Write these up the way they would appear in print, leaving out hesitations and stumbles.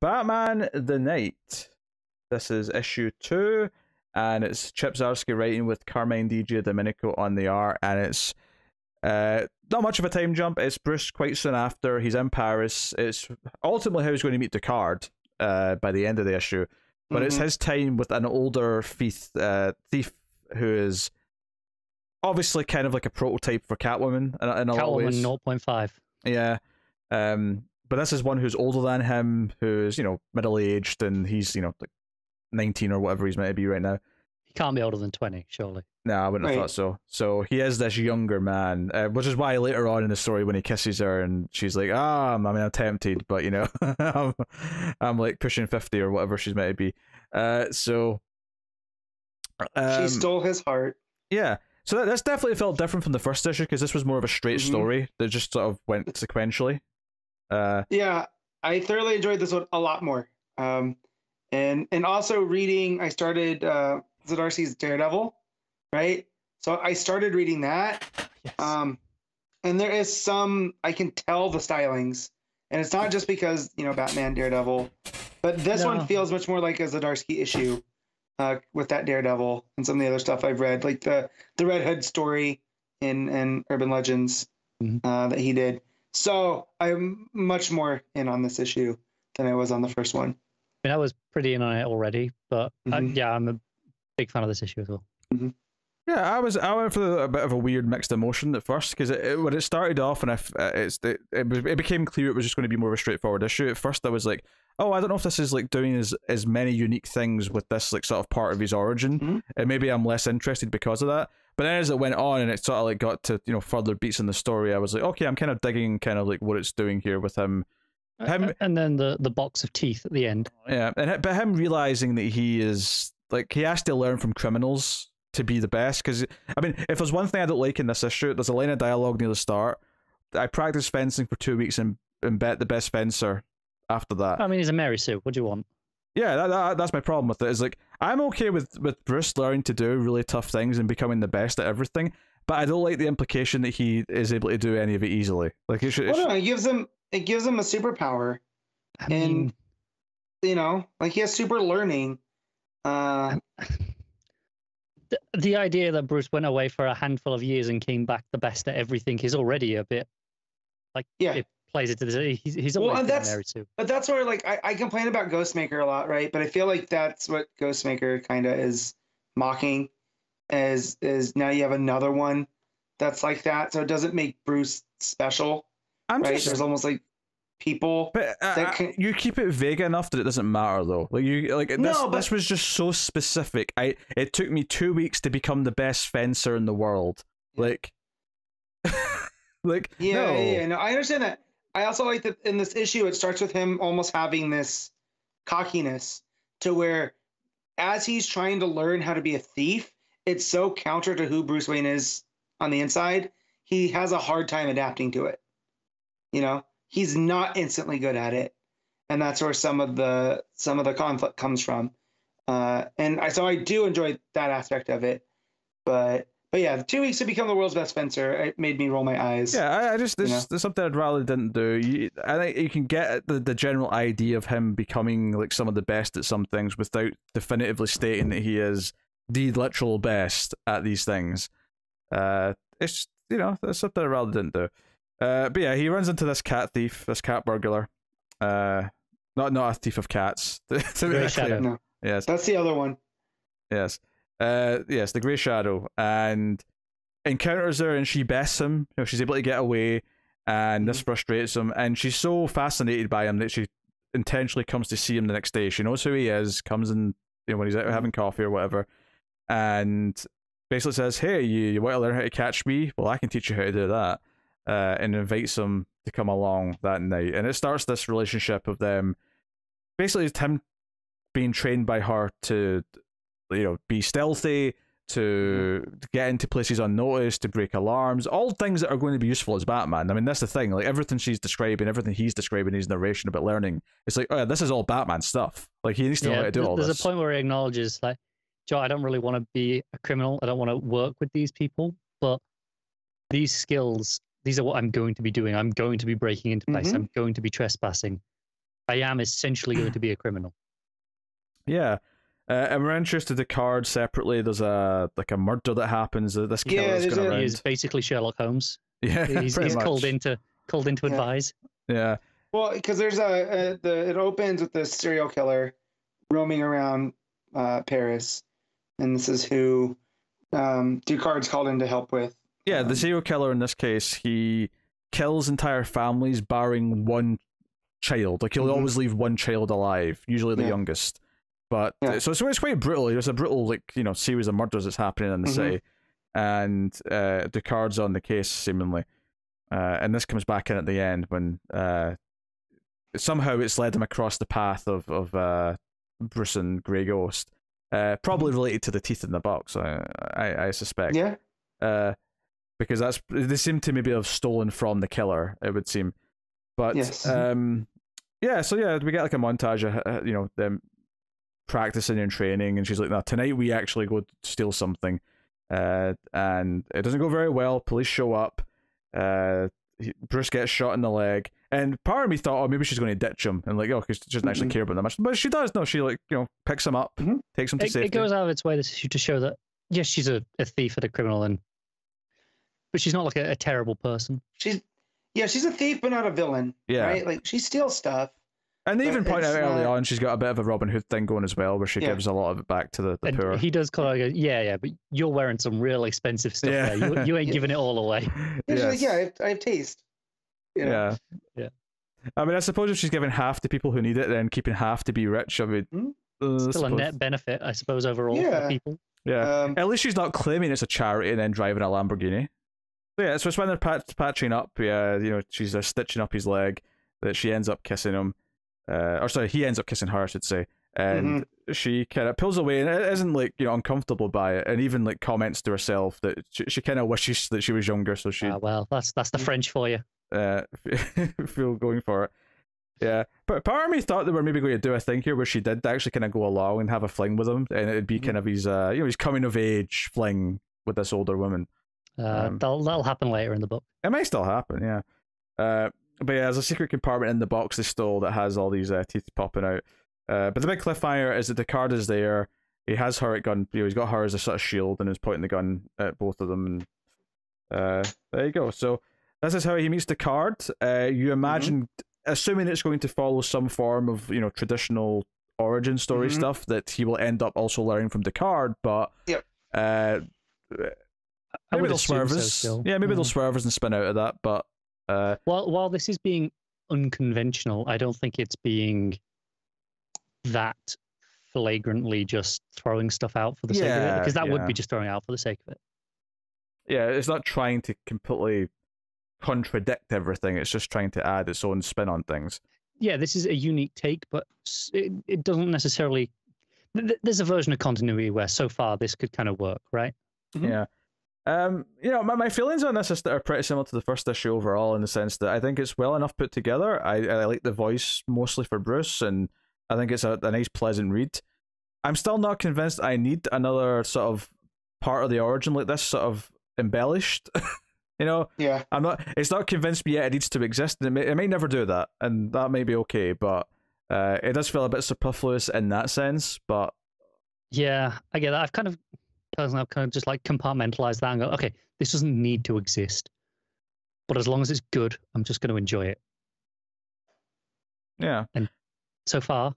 Batman the Knight. This is issue 2, and it's Chip Zdarsky writing with Carmine D.J. Domenico on the art, and it's not much of a time jump. It's Bruce quite soon after. He's in Paris. It's ultimately how he's going to meet Ducard by the end of the issue, but it's his time with an older thief who is obviously kind of like a prototype for Catwoman in a lot of ways. Catwoman 0.5. Yeah. But this is one who's older than him, who's, you know, middle-aged, and he's, you know, like 19 or whatever he's meant to be right now. He can't be older than 20, surely. No, I wouldn't have thought so. So he is this younger man, which is why later on in the story when he kisses her and she's like, ah, I mean, I'm tempted, but, you know, I'm like pushing 50 or whatever she's meant to be. She stole his heart. Yeah. So that's definitely felt different from the first issue, because this was more of a straight story that just sort of went sequentially. Yeah, I thoroughly enjoyed this one a lot more. And also reading, I started Zdarsky's Daredevil, right? So I started reading that. Yes. And there is some, I can tell the stylings, and it's not just because, you know, Batman, Daredevil, but this one feels much more like a Zdarsky issue with that Daredevil and some of the other stuff I've read, like the Red Hood story in Urban Legends that he did. So I'm much more in on this issue than I was on the first one. I mean, I was pretty in on it already, but yeah, I'm a big fan of this issue as well. Yeah, I went for a bit of a weird mixed emotion at first, because when it started off and it became clear it was just going to be more of a straightforward issue. At first, I was like, oh, I don't know if this is like doing as many unique things with this like sort of part of his origin, and maybe I'm less interested because of that. But then as it went on and it sort of like got to, you know, further beats in the story, I was like, okay, I'm kind of digging kind of like what it's doing here with him. And then the box of teeth at the end. Yeah, but him realizing that he is, like, he has to learn from criminals to be the best. Because, I mean, if there's one thing I don't like in this issue, there's a line of dialogue near the start. I practiced fencing for 2 weeks and bet the best fencer after that. I mean, he's a Mary Sue. What do you want? Yeah, that's my problem with it. Is like, I'm okay with Bruce learning to do really tough things and becoming the best at everything, but I don't like the implication that he is able to do any of it easily. Like, it gives him a superpower, I mean, you know, like, he has super learning. The idea that Bruce went away for a handful of years and came back the best at everything is already a bit like plays into this. He's always there too. But that's where, like, I complain about Ghostmaker a lot, right? But I feel like that's what Ghostmaker kind of is mocking, is now you have another one that's like that, so it doesn't make Bruce special. There's almost like people. But you keep it vague enough that it doesn't matter, though. Like, you like this was just so specific. It took me 2 weeks to become the best fencer in the world. Like, no, I understand that. I also like that in this issue, it starts with him almost having this cockiness to where, as he's trying to learn how to be a thief, it's so counter to who Bruce Wayne is on the inside. He has a hard time adapting to it. You know, he's not instantly good at it. And that's where some of the conflict comes from. So I do enjoy that aspect of it, but yeah, the 2 weeks to become the world's best fencer, it made me roll my eyes. Yeah, there's something I'd rather didn't do. I think you can get the general idea of him becoming like some of the best at some things without definitively stating that he is the literal best at these things. It's, you know, that's something I'd rather didn't do. But yeah, he runs into this cat thief, this cat burglar. Not a thief of cats. Grey Shadow. No. Yes, that's the other one. Yes. Yes, the Grey Shadow, and encounters her, and she bests him. You know, she's able to get away, and this frustrates him, and she's so fascinated by him that she intentionally comes to see him the next day. She knows who he is, comes in, you know, when he's out having coffee or whatever, and basically says, hey, you want to learn how to catch me? Well, I can teach you how to do that, and invites him to come along that night. And it starts this relationship of them, basically it's him being trained by her to, you know, be stealthy, to get into places unnoticed, to break alarms, all things that are going to be useful as Batman. I mean, that's the thing. Like, everything she's describing, everything he's describing, his narration about learning, it's like, oh yeah, this is all Batman stuff. Like, he needs to know how to do all this. There's a point where he acknowledges, like, Joe, I don't really want to be a criminal. I don't want to work with these people, but these skills, these are what I'm going to be doing. I'm going to be breaking into place. I'm going to be trespassing. I am essentially going to be a criminal. Yeah. And we're interested in Ducard separately. There's a murder that happens. This killer is going around. He's basically Sherlock Holmes. Yeah, he's called in to advise. Yeah. Well, because there's it opens with this serial killer roaming around Paris, and this is who Ducard's called in to help with. Yeah, the serial killer in this case, he kills entire families barring one child. Like, he'll always leave one child alive, usually the youngest. But so it's quite brutal. There's a brutal, like, you know, series of murders that's happening in the city, and Ducard's on the case seemingly. And this comes back in at the end when somehow it's led him across the path of Bruce and Grey Ghost, probably related to the teeth in the box, I suspect. Yeah. Because they seem to maybe have stolen from the killer, it would seem. But yes. We get like a montage of you know, them practicing and training, and she's like, "No, tonight we actually go steal something," and it doesn't go very well. Police show up. Bruce gets shot in the leg, and part of me thought, oh, maybe she's going to ditch him, and like, oh, because she doesn't actually care about that much. But she does. No, she, like, you know, picks him up, takes him to safety. It goes out of its way to show that yes, she's a thief and a criminal, but she's not like a terrible person. She's a thief but not a villain. Yeah, right. Like, she steals stuff. And they even point out early on she's got a bit of a Robin Hood thing going as well, where she gives a lot of it back to the poor. He does call her, but you're wearing some real expensive stuff there. You ain't giving it all away. Yes. I have taste. You know? Yeah. I mean, I suppose if she's giving half to people who need it, then keeping half to be rich, I mean... Still a net benefit, I suppose, overall for people. Yeah. At least she's not claiming it's a charity and then driving a Lamborghini. So yeah, so it's when they're patching up, you know, she's stitching up his leg, that she ends up kissing him. He ends up kissing her, I should say, and she kind of pulls away, and isn't, like, you know, uncomfortable by it, and even, like, comments to herself that she kind of wishes that she was younger. So she, well, that's the French for you. Feel going for it, yeah. But part of me thought they were maybe going to do a thing here where she did actually kind of go along and have a fling with him, and it'd be kind of his, you know, his coming of age fling with this older woman. That'll happen later in the book. It may still happen, yeah. But yeah, there's a secret compartment in the box they stole that has all these teeth popping out. But the big cliffhanger is that Ducard is there. He has her at gun. You know, he's got her as a sort of shield and is pointing the gun at both of them. And there you go. So this is how he meets Ducard. You imagine, assuming it's going to follow some form of, you know, traditional origin story stuff, that he will end up also learning from Ducard. But maybe they'll swerve us. So yeah, maybe they'll swerve us and spin out of that. But while this is being unconventional, I don't think it's being that flagrantly just throwing stuff out for the sake of it, because that would be just throwing out for the sake of it. Yeah, it's not trying to completely contradict everything. It's just trying to add its own spin on things. Yeah, this is a unique take, but it doesn't necessarily... There's a version of continuity where so far this could kind of work, right? Mm-hmm. Yeah. You know, my feelings on this are pretty similar to the first issue overall, in the sense that I think it's well enough put together. I like the voice mostly for Bruce, and I think it's a nice, pleasant read. I'm still not convinced I need another sort of part of the origin like this, sort of embellished. You know, I'm not. It's not convinced me yet it needs to exist. And it may never do that, and that may be okay. But it does feel a bit superfluous in that sense. But yeah, I get that. I've kind of just, like, compartmentalized that and go, okay, this doesn't need to exist, but as long as it's good, I'm just going to enjoy it. Yeah. And so far,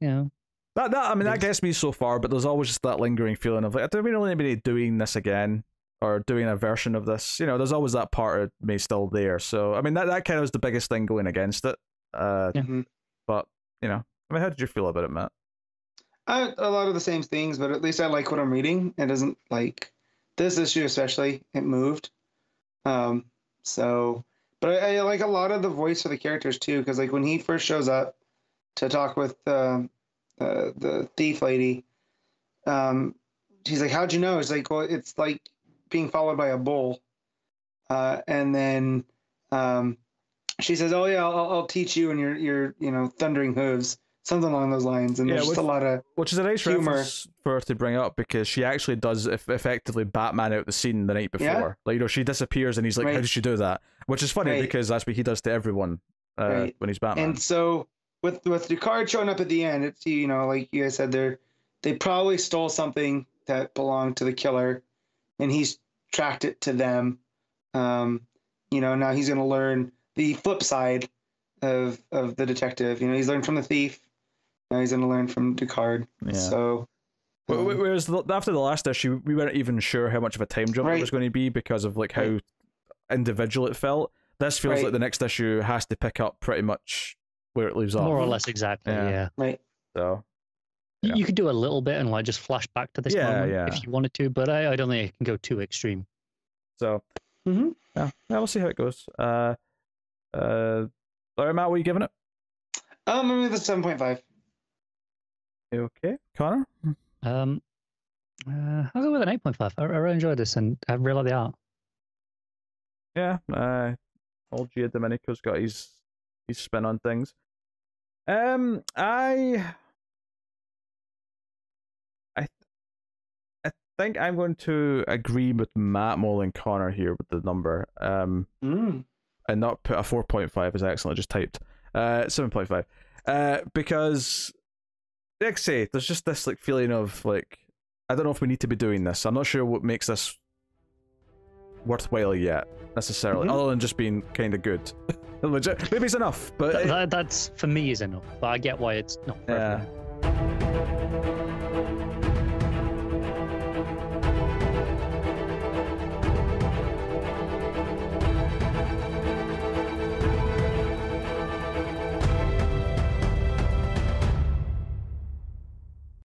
you know, that gets me so far, but there's always just that lingering feeling of, like, I don't really need anybody doing this again or doing a version of this. You know, there's always that part of me still there. So, I mean, that kind of was the biggest thing going against it. But, you know, I mean, how did you feel about it, Matt? A lot of the same things, but at least I like what I'm reading. It doesn't, like, this issue especially, it moved. But I like a lot of the voice for the characters too, because, like, when he first shows up to talk with the thief lady, she's like, "How'd you know?" It's like, well, it's like being followed by a bull. And then she says, "Oh yeah, I'll teach you and your you know, thundering hooves." Something along those lines, and there's just a lot of humor. Which is a nice reference for her to bring up, because she actually does effectively Batman out the scene the night before. Yeah. Like, you know, she disappears, and he's like, "How did she do that?" Which is funny, because that's what he does to everyone when he's Batman. And so with Ducard showing up at the end, it's, you know, like you guys said, they probably stole something that belonged to the killer, and he's tracked it to them. You know, now he's going to learn the flip side of the detective. You know, he's learned from the thief. Now he's going to learn from Ducard. Yeah. So, whereas after the last issue, we weren't even sure how much of a time jump it was going to be because of like how individual it felt. This feels like the next issue has to pick up pretty much where it leaves off. More or less exactly, yeah. Right. So, yeah. You could do a little bit and like just flash back to this moment if you wanted to, but I don't think it can go too extreme. So, yeah, we'll see how it goes. All right, Matt, what are you giving it? I'm giving it 7.5. Okay, Connor. I'll go with an 8.5. I really enjoyed this, and I really like the art. Yeah, old Gia Domenico's got his spin on things. I think I'm going to agree with Matt more than Connor here with the number. And not put a 4.5 as I accidentally just typed. 7.5. Because like I say, there's just this like feeling of like I don't know if we need to be doing this. I'm not sure what makes this worthwhile yet necessarily, other than just being kind of good. Maybe it's enough, but that's for me is enough. But I get why it's not.